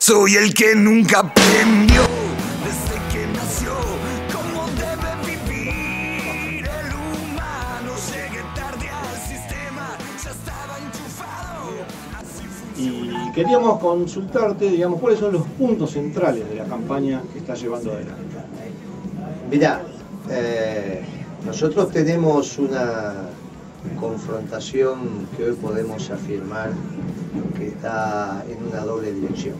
Soy el que nunca aprendió desde que nació cómo debe vivir el humano. Llegué tarde al sistema, ya estaba enchufado. Y queríamos consultarte, digamos, cuáles son los puntos centrales de la campaña que estás llevando adelante. Mirá, nosotros tenemos una confrontación que hoy podemos afirmar que está en una doble dirección.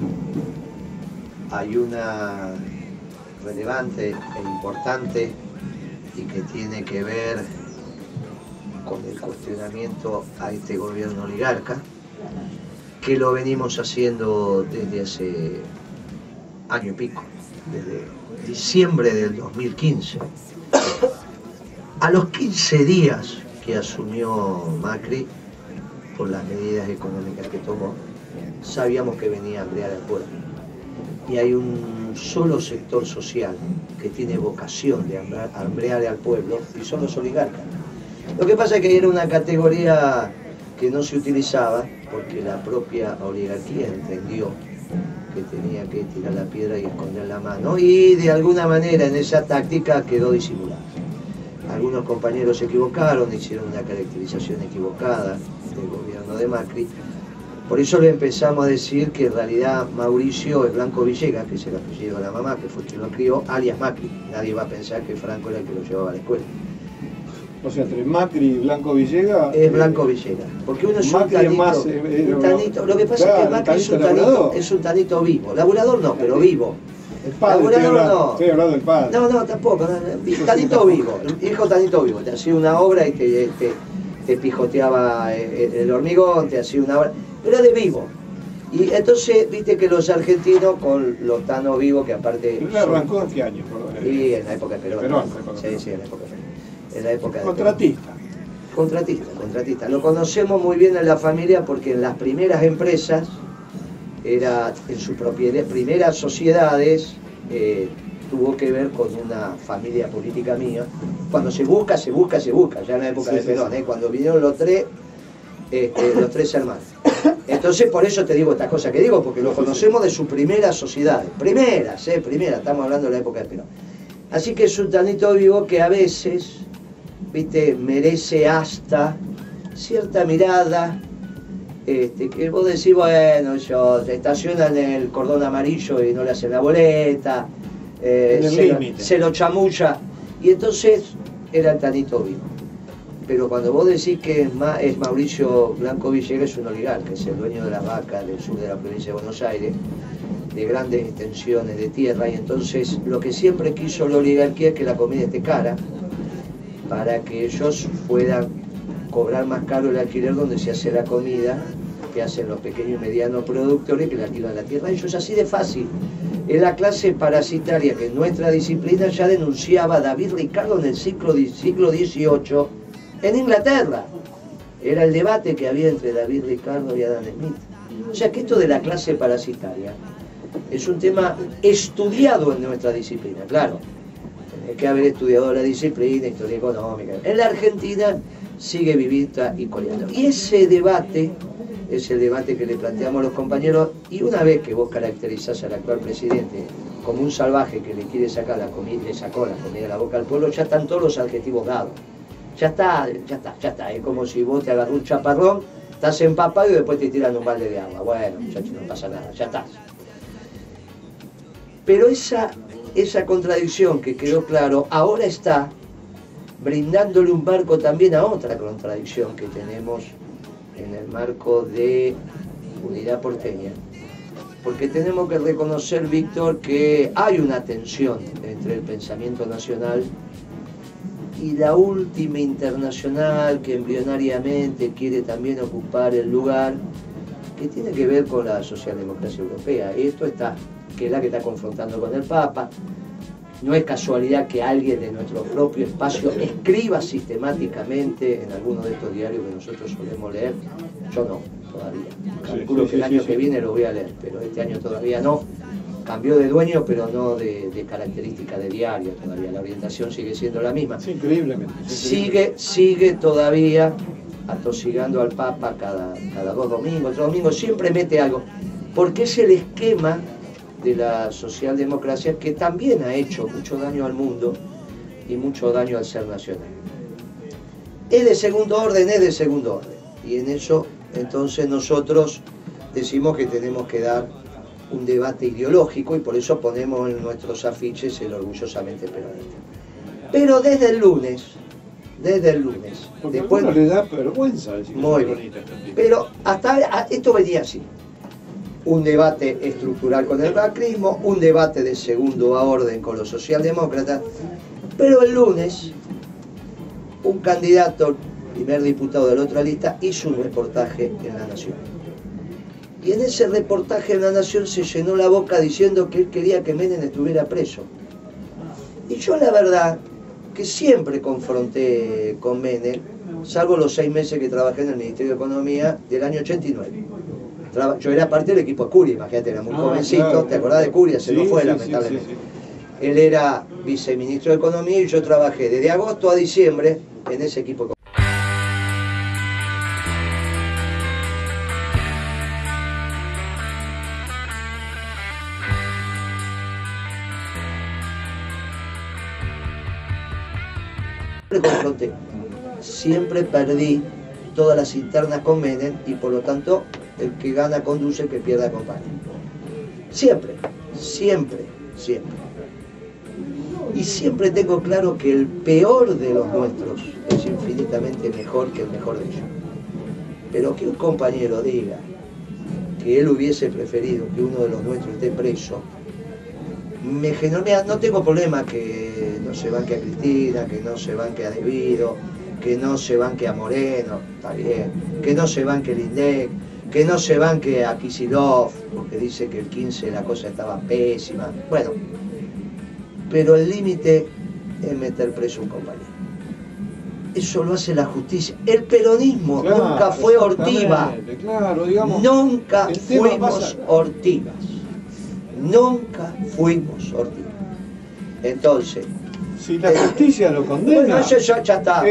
Hay una relevante e importante y que tiene que ver con el cuestionamiento a este gobierno oligarca, que lo venimos haciendo desde hace año y pico, desde diciembre del 2015. A los 15 días que asumió Macri, por las medidas económicas que tomó, sabíamos que venía a ampliar el pueblo. Y hay un solo sector social que tiene vocación de ampliar al pueblo, y son los oligarcas. Lo que pasa es que era una categoría que no se utilizaba, porque la propia oligarquía entendió que tenía que tirar la piedra y esconder la mano, y de alguna manera en esa táctica quedó disimulada. Algunos compañeros se equivocaron, hicieron una caracterización equivocada del gobierno de Macri. Por eso le empezamos a decir que en realidad Mauricio es Blanco Villegas, que es el apellido de la mamá, que fue quien lo crió, alias Macri. Nadie va a pensar que Franco era el que lo llevaba a la escuela. O sea, entre Macri y Blanco Villegas... Es Blanco Villegas, porque uno es Macri un tanito, lo que pasa claro, es que Macri es un tanito vivo. Laburador no, pero vivo. El padre, estoy hablando del padre. No, tampoco. Tanito vivo, hijo tanito vivo. Te hacía una obra y te pijoteaba el hormigón, te hacía una obra. Pero era de vivo. Y entonces, viste que los argentinos con los tano vivos que aparte... ¿Pero arrancó en qué año? Sí, en la época de Perón. Sí, en la época de Perón. En la época de contratista. Lo conocemos muy bien en la familia porque en las primeras empresas, en sus primeras sociedades, tuvo que ver con una familia política mía. Cuando se busca, ya en la época de Perón, cuando vinieron los tres hermanos. Entonces por eso te digo estas cosas que digo, porque lo conocemos de sus primeras sociedades. Primeras, estamos hablando de la época de Perón. Así que es un tanito vivo que a veces, viste, merece hasta cierta mirada, que vos decís, bueno, se estacionan en el cordón amarillo y no le hacen la boleta, se lo chamulla, y entonces era el tanito vivo. Pero cuando vos decís que es Mauricio Blanco Villegas, es un oligarca, es el dueño de las vacas del sur de la provincia de Buenos Aires, de grandes extensiones de tierra, y entonces lo que siempre quiso la oligarquía es que la comida esté cara para que ellos puedan cobrar más caro el alquiler donde se hace la comida que hacen los pequeños y medianos productores que le alquilan la tierra. Ellos así de fácil. Es la clase parasitaria que en nuestra disciplina ya denunciaba David Ricardo en el siglo XVIII en Inglaterra. Era el debate que había entre David Ricardo y Adam Smith. O sea que esto de la clase parasitaria es un tema estudiado en nuestra disciplina, claro. Tenés que haber estudiado la disciplina, historia económica. En la Argentina sigue vivita y coleando. Y ese debate es el debate que le planteamos a los compañeros. Y una vez que vos caracterizás al actual presidente como un salvaje que le quiere sacar la comida, le sacó la comida de la boca al pueblo, ya están todos los adjetivos dados. Ya está. Es como si vos te agarrás un chaparrón, estás empapado y después te tiran un balde de agua. Bueno, muchachos, no pasa nada, ya está. Pero esa contradicción que quedó claro, ahora está brindándole un marco también a otra contradicción que tenemos en el marco de Unidad Porteña. Porque tenemos que reconocer, Víctor, que hay una tensión entre el pensamiento nacional y la última internacional que embrionariamente quiere también ocupar el lugar que tiene que ver con la socialdemocracia europea. Y esto está... que es la que está confrontando con el Papa. No es casualidad que alguien de nuestro propio espacio escriba sistemáticamente en alguno de estos diarios que nosotros solemos leer. Yo no, todavía. Calculo que el año que viene lo voy a leer, pero este año todavía no. Cambió de dueño, pero no de característica de diario todavía. La orientación sigue siendo la misma. Sí, increíblemente. Sigue todavía atosigando al Papa cada dos domingos. Siempre mete algo. porque es el esquema de la socialdemocracia que también ha hecho mucho daño al mundo y mucho daño al ser nacional. Es de segundo orden. Y en eso, entonces, nosotros decimos que tenemos que dar un debate ideológico y por eso ponemos en nuestros afiches el orgullosamente peronista. Pero desde el lunes... Porque después, a uno le da vergüenza decir que muy bien, también. Pero hasta esto venía así. Un debate estructural con el macrismo, un debate de segundo orden con los socialdemócratas, pero el lunes un candidato, primer diputado de la otra lista, hizo un reportaje en La Nación. Y en ese reportaje en La Nación se llenó la boca diciendo que él quería que Menem estuviera preso. Y yo la verdad que siempre confronté con Menem, salvo los 6 meses que trabajé en el Ministerio de Economía del año 89. Yo era parte del equipo de Curia, imagínate, era muy jovencito, claro, ¿te acordás de Curia? Se sí, nos fue, sí, lamentablemente. Sí. Él era viceministro de Economía y yo trabajé desde agosto a diciembre en ese equipo de Curia. Confronté. Siempre perdí todas las internas con Menem y por lo tanto el que gana conduce, el que pierde acompaña. Siempre. Y siempre tengo claro que el peor de los nuestros es infinitamente mejor que el mejor de ellos. Pero que un compañero diga que él hubiese preferido que uno de los nuestros esté preso, me generó, no tengo problema que no se banque a Cristina, que no se banque a De Vido, que no se banque a Moreno, está bien, que no se banque el INDEC, que no se banque a Kicillof, porque dice que el 15 la cosa estaba pésima. Bueno, pero el límite es meter preso a un compañero. Eso lo hace la justicia. El peronismo, claro, nunca fue ortiva. Claro, digamos, nunca fuimos ortivas. Entonces, si la justicia lo condena, bueno, eso ya está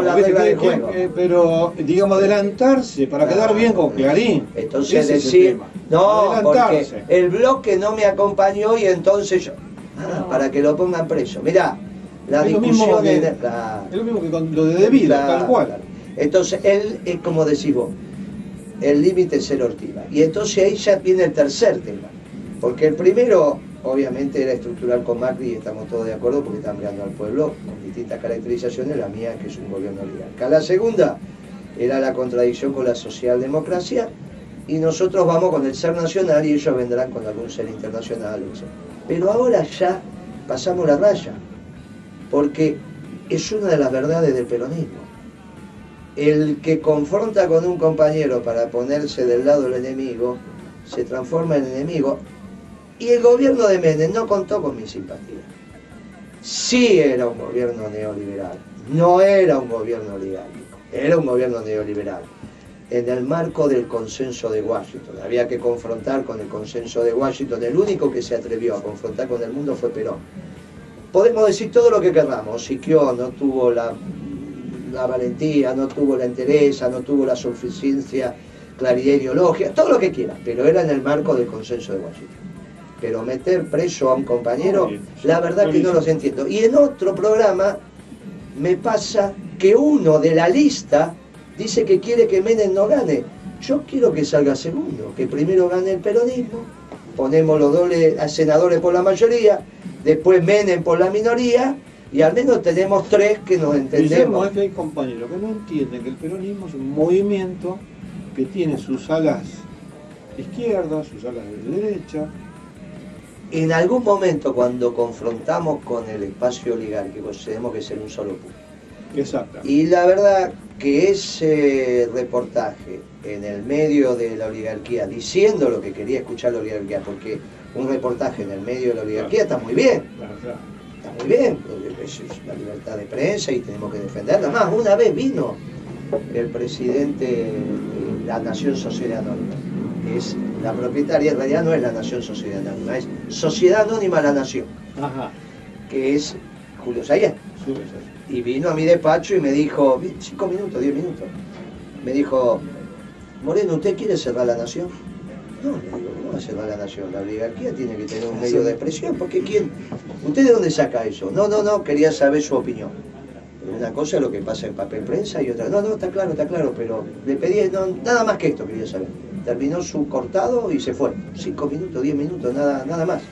la regla del juego. Pero, digamos, adelantarse para quedar bien con Clarín. Entonces decir, no, porque el bloque no me acompañó y entonces yo, para que lo pongan preso. Mirá, la discusión es lo mismo que con lo de debida, tal cual. Entonces, él es como decís vos, el límite es el ortiva. Y entonces ahí ya viene el tercer tema. Porque el primero, obviamente, era estructural con Macri y estamos todos de acuerdo porque están mirando al pueblo con distintas caracterizaciones, la mía que es un gobierno oligarca. La segunda era la contradicción con la socialdemocracia y nosotros vamos con el ser nacional y ellos vendrán con algún ser internacional. Pero ahora ya pasamos la raya, porque es una de las verdades del peronismo. El que confronta con un compañero para ponerse del lado del enemigo se transforma en enemigo. Y el gobierno de Menem no contó con mi simpatía. Sí era un gobierno neoliberal, no era un gobierno oligárquico, era un gobierno neoliberal. En el marco del consenso de Washington, había que confrontar con el consenso de Washington, el único que se atrevió a confrontar con el mundo fue Perón. Podemos decir todo lo que queramos, Siquio no tuvo la valentía, no tuvo la entereza, no tuvo la suficiencia, claridad ideológica, todo lo que quieras, pero era en el marco del consenso de Washington. Pero meter preso a un compañero, la verdad que no los entiendo. Y en otro programa me pasa que uno de la lista dice que quiere que Menem no gane. Yo quiero que salga segundo, que primero gane el peronismo, ponemos los dobles a senadores por la mayoría, después Menem por la minoría, y al menos tenemos 3 que nos entendemos. Es que hay compañeros que no entienden que el peronismo es un movimiento que tiene sus alas izquierdas, sus alas de derecha. En algún momento, cuando confrontamos con el espacio oligárquico, tenemos que ser un solo público. Exacto. Y la verdad que ese reportaje en el medio de la oligarquía, diciendo lo que quería escuchar la oligarquía, porque un reportaje en el medio de la oligarquía está muy bien. Está muy bien, es la libertad de prensa y tenemos que defenderla. Más, una vez vino el presidente de La Nación Sociedad Anónima. Es la propietaria, en realidad no es La Nación Sociedad Anónima, es Sociedad Anónima La Nación, ajá, que es Julio Sayat. Sí, sí. Y vino a mi despacho y me dijo, 5 minutos, 10 minutos, me dijo, Moreno, ¿usted quiere cerrar La Nación? No, le digo, va a ser la nación, la oligarquía tiene que tener un medio de expresión, porque ¿quién? ¿Usted de dónde saca eso? No, no, no, quería saber su opinión. Pero una cosa es lo que pasa en papel prensa y otra, no, no, está claro, pero le pedí, no, nada más que esto quería saber. Terminó su cortado y se fue, 5 minutos, 10 minutos, nada más.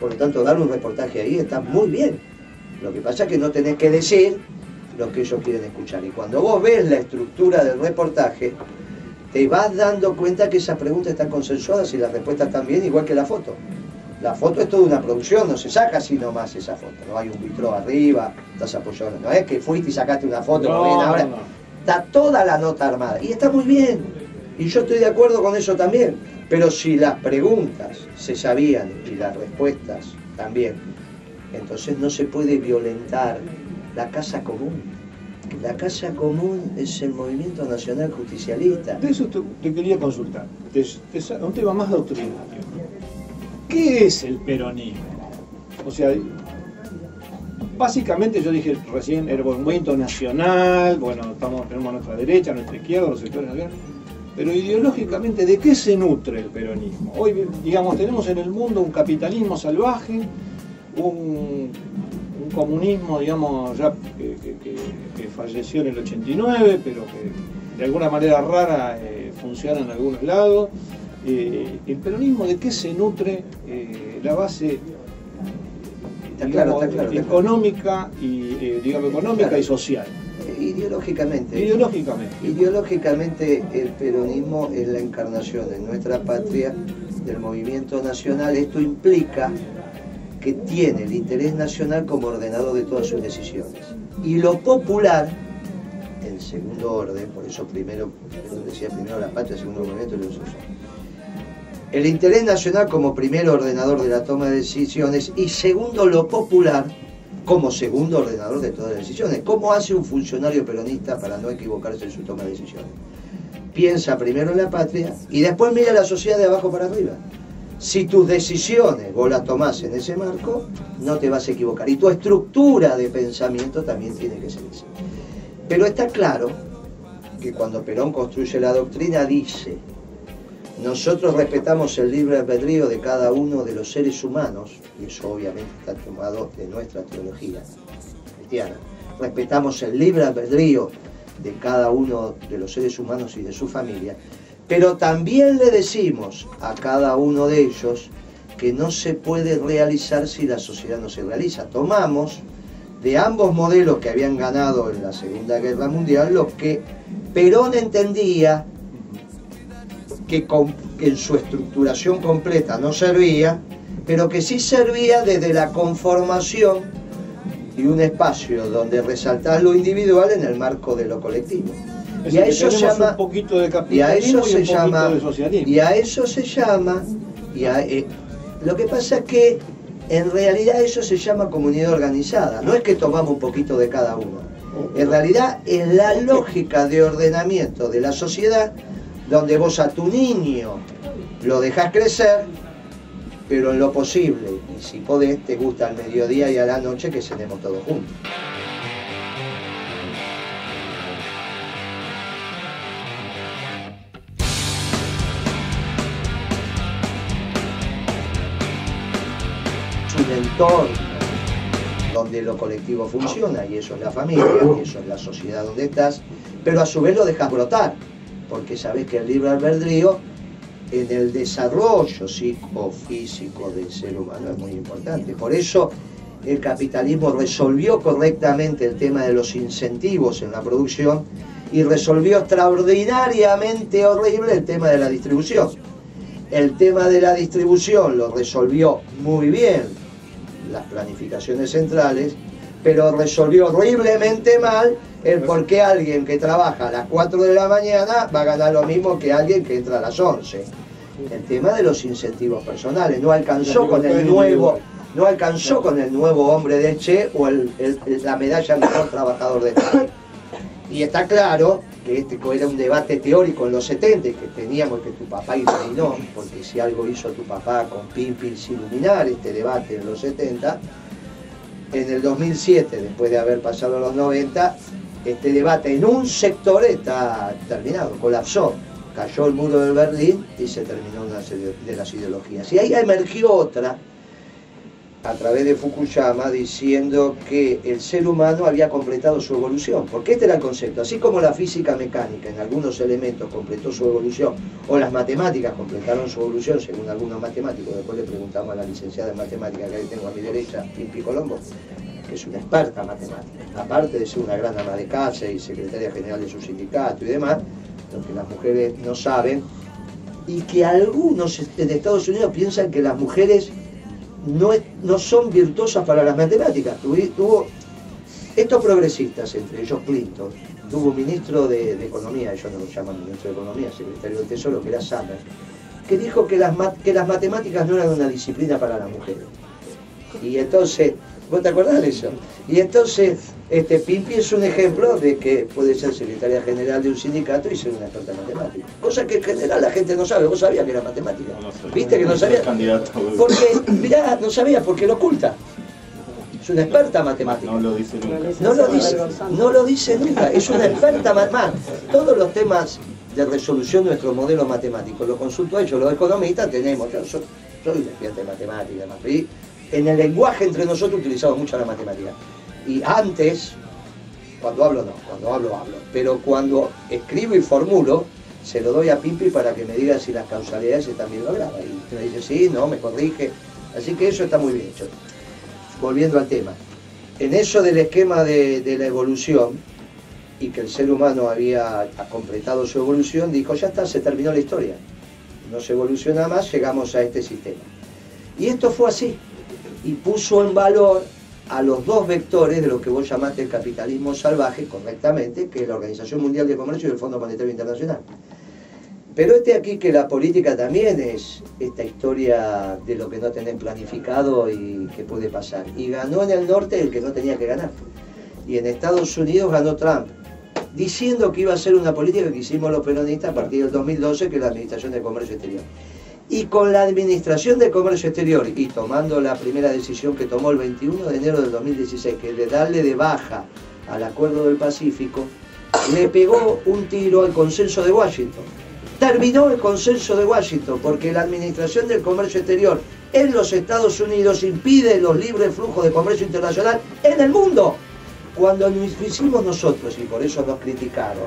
Por lo tanto, dar un reportaje ahí está muy bien. Lo que pasa es que no tenés que decir lo que ellos quieren escuchar. Y cuando vos ves la estructura del reportaje, te vas dando cuenta que esas preguntas están consensuadas y las respuestas también, igual que la foto. La foto es toda una producción, no se saca así nomás esa foto. No hay un vitro arriba, estás apoyado. No es que fuiste y sacaste una foto, no, bien, ahora no. Está toda la nota armada. Y está muy bien. Y yo estoy de acuerdo con eso también. Pero si las preguntas se sabían y las respuestas también, entonces no se puede violentar la casa común. La casa común es el movimiento nacional justicialista. De eso te quería consultar. Un tema más doctrinario. ¿Qué es el peronismo? O sea, básicamente yo dije recién, el movimiento nacional, bueno, tenemos nuestra derecha, nuestra izquierda, los sectores nacionales. Pero ideológicamente, ¿de qué se nutre el peronismo? Hoy, digamos, tenemos en el mundo un capitalismo salvaje, un comunismo, digamos, ya que falleció en el 89, pero que de alguna manera rara funciona en algunos lados. ¿El peronismo de qué se nutre la base económica y social? Ideológicamente el peronismo es la encarnación de nuestra patria, del movimiento nacional. Esto implica que tiene el interés nacional como ordenador de todas sus decisiones. Y lo popular, en segundo orden, por eso primero, decía primero la patria, segundo el movimiento y los socios. El interés nacional como primer ordenador de la toma de decisiones y segundo lo popular, como segundo ordenador de todas las decisiones. ¿Cómo hace un funcionario peronista para no equivocarse en su toma de decisiones? Piensa primero en la patria y después mira la sociedad de abajo para arriba. Si tus decisiones vos las tomás en ese marco, no te vas a equivocar. Y tu estructura de pensamiento también tiene que ser esa. Pero está claro que cuando Perón construye la doctrina dice: nosotros respetamos el libre albedrío de cada uno de los seres humanos, y eso obviamente está tomado de nuestra teología cristiana. Respetamos el libre albedrío de cada uno de los seres humanos y de su familia, pero también le decimos a cada uno de ellos que no se puede realizar si la sociedad no se realiza. Tomamos de ambos modelos que habían ganado en la Segunda Guerra Mundial lo que Perón entendía que en su estructuración completa no servía, pero que sí servía desde la conformación de un espacio donde resaltar lo individual en el marco de lo colectivo. Es decir, eso se llama un poquito de capitalismo y un poquito de socialismo. Y a eso se llama, lo que pasa es que en realidad eso se llama comunidad organizada, no es que tomamos un poquito de cada uno. En realidad es la lógica de ordenamiento de la sociedad, donde vos a tu niño lo dejás crecer, pero en lo posible, y si podés, te gusta al mediodía y a la noche que cenemos todos juntos. Es un entorno donde lo colectivo funciona, y eso es la familia, y eso es la sociedad donde estás, pero a su vez lo dejas brotar, porque sabés que el libre albedrío en el desarrollo psicofísico del ser humano es muy importante. Por eso el capitalismo resolvió correctamente el tema de los incentivos en la producción y resolvió extraordinariamente horrible el tema de la distribución. El tema de la distribución lo resolvió muy bien las planificaciones centrales, pero resolvió horriblemente mal el por qué alguien que trabaja a las 4 de la mañana va a ganar lo mismo que alguien que entra a las 11. El tema de los incentivos personales no alcanzó con el nuevo, no alcanzó con el nuevo hombre de Che o la medalla mejor trabajador de Che. Y está claro que este era un debate teórico en los 70 que teníamos, que tu papá iluminó, porque si algo hizo tu papá con Pimpi es iluminar este debate en los 70. En el 2007, después de haber pasado los 90, este debate en un sector está terminado, colapsó. cayó el muro de Berlín y se terminó una serie de las ideologías. Y ahí emergió otra, a través de Fukuyama, diciendo que el ser humano había completado su evolución, porque este era el concepto. Así como la física mecánica en algunos elementos completó su evolución, o las matemáticas completaron su evolución, según algunos matemáticos, después le preguntamos a la licenciada en matemáticas que ahí tengo a mi derecha, Pimpi Colombo, que es una experta en matemáticas, aparte de ser una gran ama de casa y secretaria general de su sindicato y demás, lo que las mujeres no saben, y que algunos en Estados Unidos piensan que las mujeres no son virtuosas para las matemáticas. Tuvo estos progresistas, entre ellos Clinton, tuvo un ministro de Economía, ellos no lo llaman ministro de Economía, secretario del Tesoro, que era Sanders, que dijo que las matemáticas no eran una disciplina para las mujeres. Y entonces, ¿vos te acordás de eso? Y entonces, Pimpi es un ejemplo de que puede ser secretaria general de un sindicato y ser una experta en matemática. Cosa que en general la gente no sabe. Vos sabías que era matemática. No, ¿viste que no sabías? Porque, mirá, no sabías porque lo oculta. Es una experta matemática. No lo dice nunca. No lo dice nunca. Es una experta matemática. Todos los temas de resolución de nuestro modelo matemático lo consulto a ellos, los economistas tenemos. Yo soy un experto en matemática, ¿no? En el lenguaje entre nosotros utilizamos mucho la matemática. Y antes, cuando hablo. Pero cuando escribo y formulo, se lo doy a Pimpi para que me diga si las causalidades están bien logradas. Y me dice, sí, no, me corrige. Así que eso está muy bien hecho. Volviendo al tema. En eso del esquema de la evolución, y que el ser humano había completado su evolución, dijo, ya está, se terminó la historia. No se evoluciona más, llegamos a este sistema. Y esto fue así. Y puso en valor a los dos vectores de lo que vos llamaste el capitalismo salvaje, correctamente, que es la Organización Mundial de Comercio y el Fondo Monetario Internacional. Pero aquí que la política también es esta historia de lo que no tenés planificado y que puede pasar. Y ganó en el norte el que no tenía que ganar. Y en Estados Unidos ganó Trump, diciendo que iba a ser una política que hicimos los peronistas a partir del 2012, que es la Administración de Comercio Exterior. Y con la Administración de Comercio Exterior, y tomando la primera decisión que tomó el 21 de enero del 2016, que es de darle de baja al Acuerdo del Pacífico, le pegó un tiro al consenso de Washington. Terminó el consenso de Washington, porque la Administración del Comercio Exterior en los Estados Unidos impide los libres flujos de comercio internacional en el mundo. Cuando lo hicimos nosotros, y por eso nos criticaron,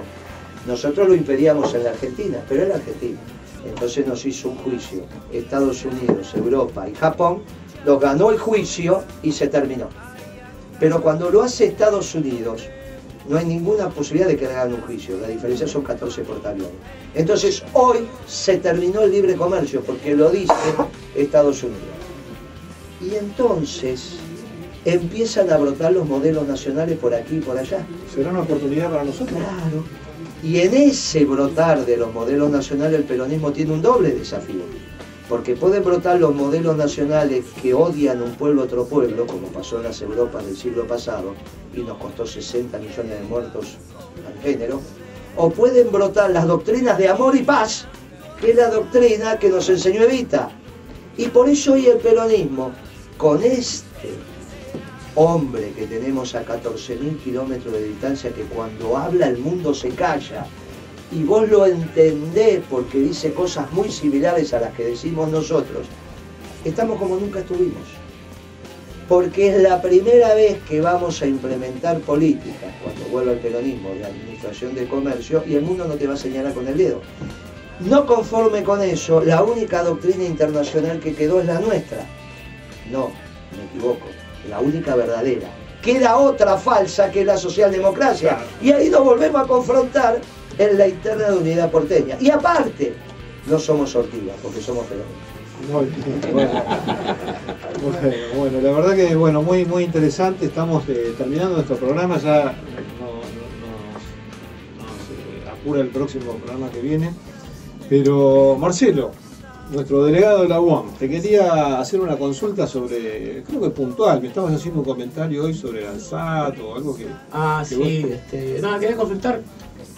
nosotros lo impedíamos en la Argentina, pero en la Argentina. Entonces nos hizo un juicio, Estados Unidos, Europa y Japón, nos ganó el juicio y se terminó. Pero cuando lo hace Estados Unidos, no hay ninguna posibilidad de que le hagan un juicio, la diferencia son 14 portaaviones. Entonces hoy se terminó el libre comercio, porque lo dice Estados Unidos. Y entonces empiezan a brotar los modelos nacionales por aquí y por allá. ¿Será una oportunidad para nosotros? Claro. Y en ese brotar de los modelos nacionales, el peronismo tiene un doble desafío. Porque pueden brotar los modelos nacionales que odian un pueblo a otro pueblo, como pasó en las Europas del siglo pasado, y nos costó 60 millones de muertos al género. O pueden brotar las doctrinas de amor y paz, que es la doctrina que nos enseñó Evita. Y por eso hoy el peronismo, con este hombre que tenemos a 14.000 kilómetros de distancia, que cuando habla el mundo se calla, y vos lo entendés porque dice cosas muy similares a las que decimos nosotros, estamos como nunca estuvimos. Porque es la primera vez que vamos a implementar políticas, cuando vuelva el peronismo, la Administración de Comercio, y el mundo no te va a señalar con el dedo. No conforme con eso, la única doctrina internacional que quedó es la nuestra. No, me equivoco. La única verdadera. Queda otra falsa, que es la socialdemocracia. Claro. Y ahí nos volvemos a confrontar en la interna de Unidad Porteña. Y aparte, no somos ortigas, porque somos peronistas. Bueno, bueno, la verdad que bueno, muy interesante. Estamos terminando nuestro programa. Ya nos apura el próximo programa que viene. Pero, Marcelo, nuestro delegado de la UOM, te quería hacer una consulta sobre, creo que puntual, me estabas haciendo un comentario hoy sobre el ARSAT o algo que... Ah, que sí, vos... nada, quería consultar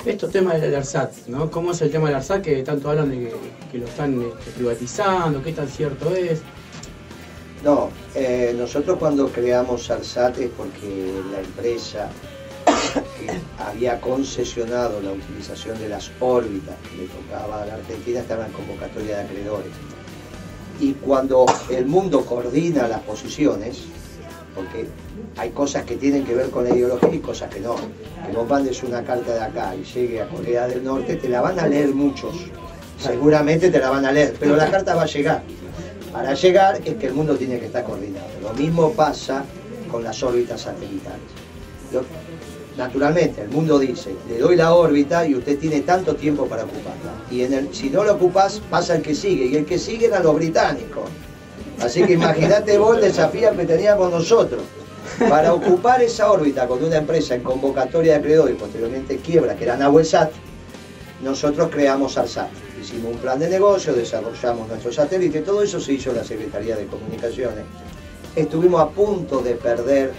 estos temas del ARSAT, ¿no? ¿Cómo es el tema del ARSAT que tanto hablan de que lo están privatizando? ¿Qué tan cierto es? No, nosotros cuando creamos ARSAT es porque la empresa que había concesionado la utilización de las órbitas que le tocaba a la Argentina estaba en convocatoria de acreedores. Y cuando el mundo coordina las posiciones, porque hay cosas que tienen que ver con la ideología y cosas que no, que vos mandes una carta de acá y llegue a Corea del Norte, te la van a leer muchos, seguramente te la van a leer, pero la carta va a llegar. Para llegar es que el mundo tiene que estar coordinado. Lo mismo pasa con las órbitas satelitales. Naturalmente, el mundo dice, le doy la órbita y usted tiene tanto tiempo para ocuparla. Y si no la ocupás, pasa el que sigue. Y el que sigue eran los británicos. Así que imagínate vos el desafío que teníamos nosotros. Para ocupar esa órbita con una empresa en convocatoria de acreedores y posteriormente quiebra, que era Nabelsat, nosotros creamos ARSAT. Hicimos un plan de negocio, desarrollamos nuestro satélite, todo eso se hizo en la Secretaría de Comunicaciones. Estuvimos a punto de perder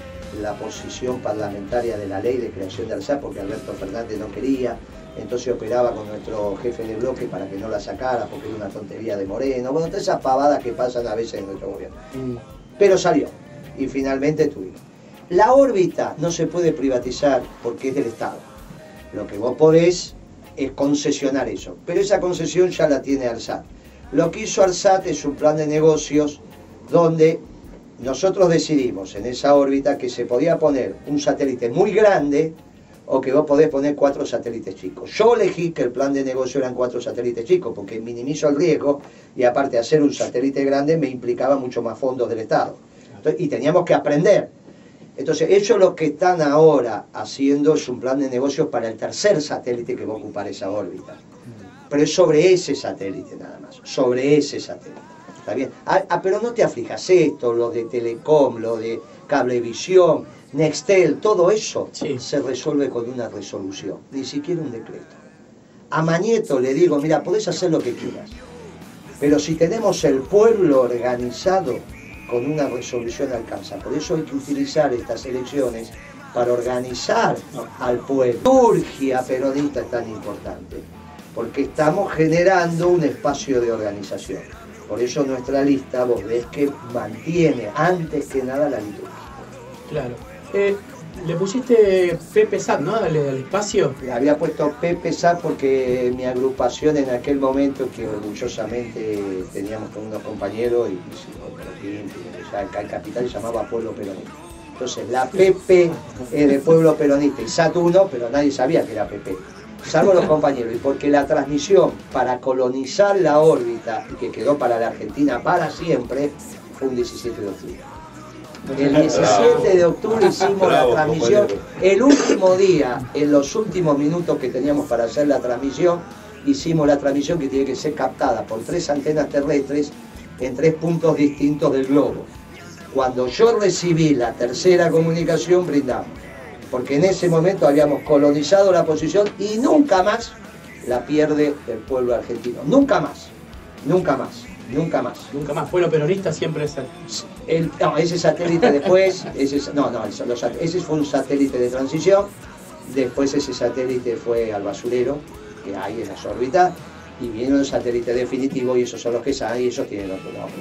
la posición parlamentaria de la ley de creación de ARSAT porque Alberto Fernández no quería, entonces operaba con nuestro jefe de bloque para que no la sacara porque era una tontería de Moreno, bueno, todas esas pavadas que pasan a veces en nuestro gobierno. Pero salió y finalmente tuvimos. La órbita no se puede privatizar porque es del Estado. Lo que vos podés es concesionar eso, pero esa concesión ya la tiene ARSAT. Lo que hizo ARSAT es un plan de negocios donde nosotros decidimos en esa órbita que se podía poner un satélite muy grande o que vos podés poner 4 satélites chicos. Yo elegí que el plan de negocio eran 4 satélites chicos porque minimizo el riesgo y aparte hacer un satélite grande me implicaba mucho más fondos del Estado. Entonces, y teníamos que aprender. Entonces ellos lo que están ahora haciendo es un plan de negocios para el tercer satélite que va a ocupar esa órbita. Pero es sobre ese satélite nada más, sobre ese satélite. Está bien. Pero no te aflijas esto, lo de Telecom, lo de Cablevisión, Nextel, todo eso se resuelve con una resolución, ni siquiera un decreto. A Mañeto le digo, mira, podés hacer lo que quieras, pero si tenemos el pueblo organizado, con una resolución alcanza. Por eso hay que utilizar estas elecciones para organizar al pueblo. La liturgia peronista es tan importante, porque estamos generando un espacio de organización. Por eso nuestra lista, vos ves que mantiene antes que nada la liturgia. Claro. Le pusiste PPSAT, ¿no? Al espacio. Le había puesto PPSAT porque mi agrupación en aquel momento, que orgullosamente teníamos con unos compañeros, y acá en Capital se llamaba Pueblo Peronista. Entonces la PP es de Pueblo Peronista y SAT 1, pero nadie sabía que era PP, salvo los compañeros. Y porque la transmisión para colonizar la órbita, que quedó para la Argentina para siempre, fue un 17 de octubre. El 17 de octubre hicimos la transmisión, el último día, en los últimos minutos que teníamos para hacer la transmisión, hicimos la transmisión que tiene que ser captada por 3 antenas terrestres en 3 puntos distintos del globo. Cuando yo recibí la tercera comunicación, brindamos, porque en ese momento habíamos colonizado la posición y nunca más la pierde el pueblo argentino, nunca más, nunca más. Nunca más. Nunca más. Fue lo peronista siempre ese. No, ese satélite después. Ese fue un satélite de transición. Después ese satélite fue al basurero, que hay en las órbitas. Y viene el satélite definitivo y esos son los que salen y esos tienen otro nombre.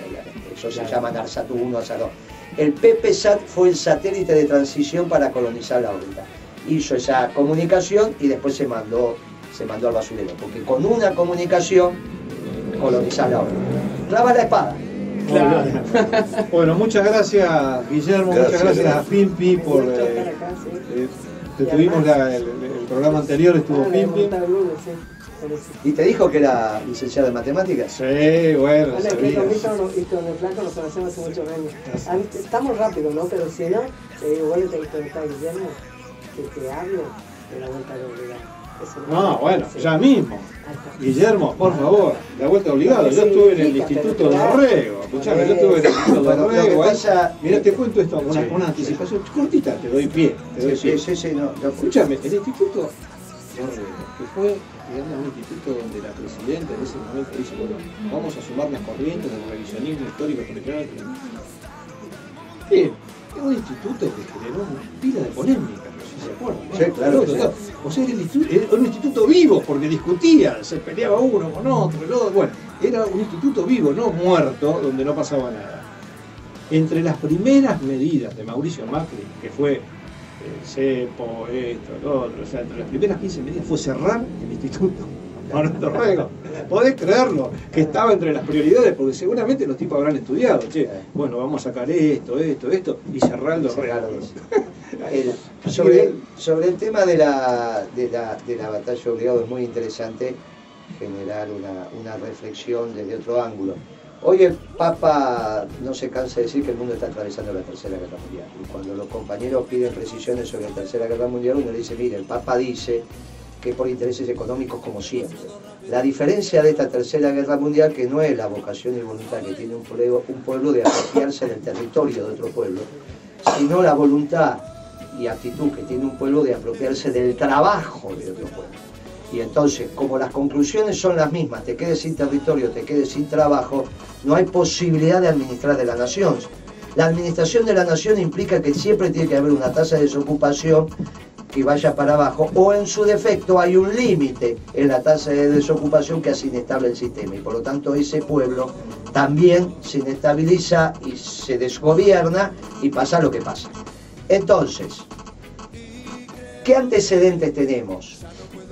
Esos se llaman ARSAT 1, ARSAT 2. El PPSAT fue el satélite de transición para colonizar la órbita. Hizo esa comunicación y después se mandó al basurero. Porque con una comunicación colonizar la órbita. Clava la espada. Claro. Bueno, muchas gracias Guillermo, muchas gracias a Pimpi por... tuvimos el programa anterior, estuvo Pimpi. ¿Y te dijo que era licenciado en matemáticas? Sí, bueno. Bueno, es que con Víctor y con el Flaco nos conocemos hace muchos años. Estamos rápidos, ¿no? Pero si no, te digo, bueno, te contás a Guillermo que te hablo de la vuelta de obligado. No, bueno, ya mismo. Guillermo, por favor, la vuelta obligada. Yo estuve en el Instituto de Dorrego. Escuchame, yo estuve en el Instituto de Dorrego. Mirá, te cuento esto, una anticipación cortita, te doy pie. Escúchame, el Instituto de Dorrego, que fue, digamos, un instituto donde la presidenta en ese momento dice, bueno, vamos a sumar las corrientes del revisionismo histórico coleccional. Sí, es un instituto que generó una pila de polémica. ¿Se acuerdan? Sí, claro, claro. O sea, era un instituto vivo, porque discutían, se peleaba uno con otro, el otro. Bueno, era un instituto vivo, no muerto, donde no pasaba nada. Entre las primeras medidas de Mauricio Macri, que fue el CEPO, esto, lo otro. O sea, entre las primeras 15 medidas fue cerrar el Instituto Manuel Dorrego. Podés creerlo, que estaba entre las prioridades, porque seguramente los tipos habrán estudiado. Che, bueno, vamos a sacar esto, esto, esto, y cerrar el Dorrego. Sobre el tema de la batalla de obligado es muy interesante generar una reflexión desde otro ángulo. Hoy el Papa no se cansa de decir que el mundo está atravesando la Tercera Guerra Mundial. Y cuando los compañeros piden precisiones sobre la Tercera Guerra Mundial, uno le dice, mire, el Papa dice que por intereses económicos como siempre. La diferencia de esta Tercera Guerra Mundial, que no es la vocación y voluntad que tiene un pueblo de apropiarse del territorio de otro pueblo, sino la voluntad y actitud que tiene un pueblo de apropiarse del trabajo de otro pueblo. Y entonces, como las conclusiones son las mismas, te quedes sin territorio, te quedes sin trabajo, no hay posibilidad de administrar de la nación. La administración de la nación implica que siempre tiene que haber una tasa de desocupación que vaya para abajo, o en su defecto hay un límite en la tasa de desocupación que hace inestable el sistema, y por lo tanto ese pueblo también se inestabiliza y se desgobierna y pasa lo que pasa. Entonces, ¿qué antecedentes tenemos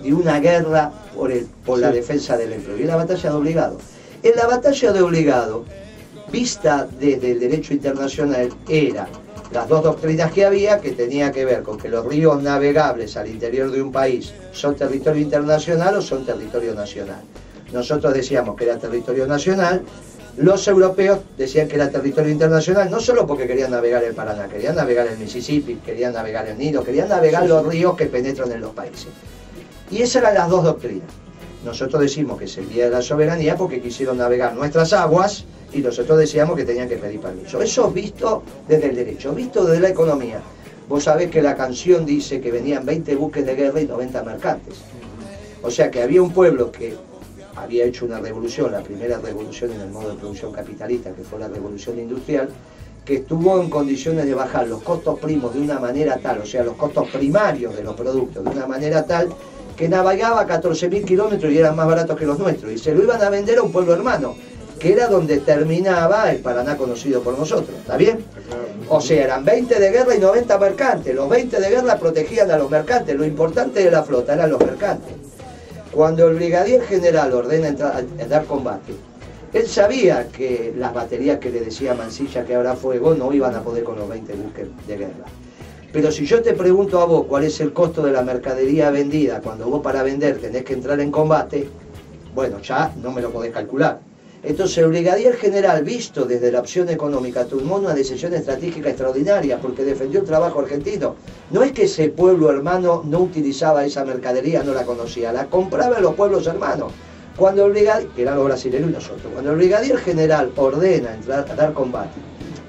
de una guerra por la defensa del empleo? Y la batalla de obligado. En la batalla de obligado, vista desde el derecho internacional, era las dos doctrinas que había, que tenía que ver con que los ríos navegables al interior de un país son territorio internacional o son territorio nacional. Nosotros decíamos que era territorio nacional, los europeos decían que era territorio internacional, no solo porque querían navegar el Paraná, querían navegar el Mississippi, querían navegar el Nilo, querían navegar los ríos que penetran en los países. Y esas eran las dos doctrinas. Nosotros decimos que sería la soberanía porque quisieron navegar nuestras aguas y nosotros decíamos que tenían que pedir permiso. Eso visto desde el derecho, visto desde la economía. Vos sabés que la canción dice que venían 20 buques de guerra y 90 mercantes. O sea que había un pueblo que había hecho una revolución, la primera revolución en el modo de producción capitalista, que fue la revolución industrial, que estuvo en condiciones de bajar los costos primos de una manera tal, o sea, los costos primarios de los productos de una manera tal, que navegaba 14.000 kilómetros y eran más baratos que los nuestros, y se lo iban a vender a un pueblo hermano, que era donde terminaba el Paraná conocido por nosotros, ¿está bien? O sea, eran 20 de guerra y 90 mercantes, los 20 de guerra protegían a los mercantes, lo importante de la flota eran los mercantes. Cuando el brigadier general ordena entrar combate, él sabía que las baterías que le decía Mansilla que habrá fuego no iban a poder con los 20 buques de guerra. Pero si yo te pregunto a vos cuál es el costo de la mercadería vendida cuando vos para vender tenés que entrar en combate, bueno, ya no me lo podés calcular. Entonces el brigadier general, visto desde la opción económica, tomó una decisión estratégica extraordinaria porque defendió el trabajo argentino. No es que ese pueblo hermano no utilizaba esa mercadería, no la conocía, la compraba en los pueblos hermanos. Cuando el brigadier, que eran los brasileños y nosotros, cuando el brigadier general ordena entrar a dar combate,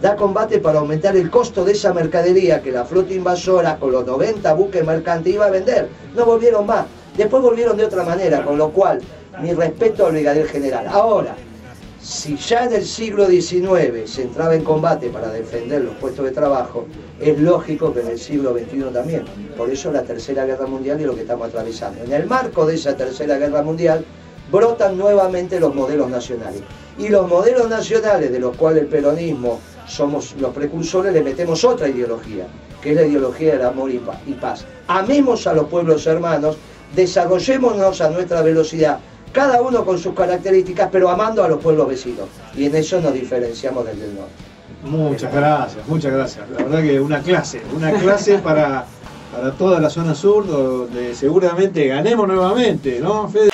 da combate para aumentar el costo de esa mercadería que la flota invasora con los 90 buques mercantes iba a vender. No volvieron más. Después volvieron de otra manera, con lo cual, mi respeto al brigadier general. Ahora, si ya en el siglo XIX se entraba en combate para defender los puestos de trabajo, es lógico que en el siglo XXI también. Por eso la Tercera Guerra Mundial es lo que estamos atravesando. En el marco de esa Tercera Guerra Mundial, brotan nuevamente los modelos nacionales. Y los modelos nacionales, de los cuales el peronismo somos los precursores, le metemos otra ideología, que es la ideología del amor y paz. Amemos a los pueblos hermanos, desarrollémonos a nuestra velocidad, cada uno con sus características, pero amando a los pueblos vecinos. Y en eso nos diferenciamos desde el norte. Muchas gracias. La verdad que una clase para toda la zona sur, donde seguramente ganemos nuevamente, ¿no, Fede?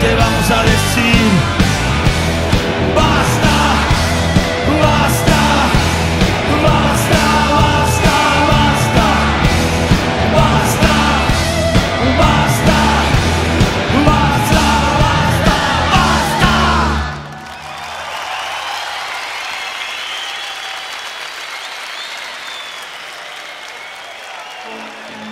te vamos a decir: basta, basta, basta, basta, basta, basta, basta, basta, basta, basta.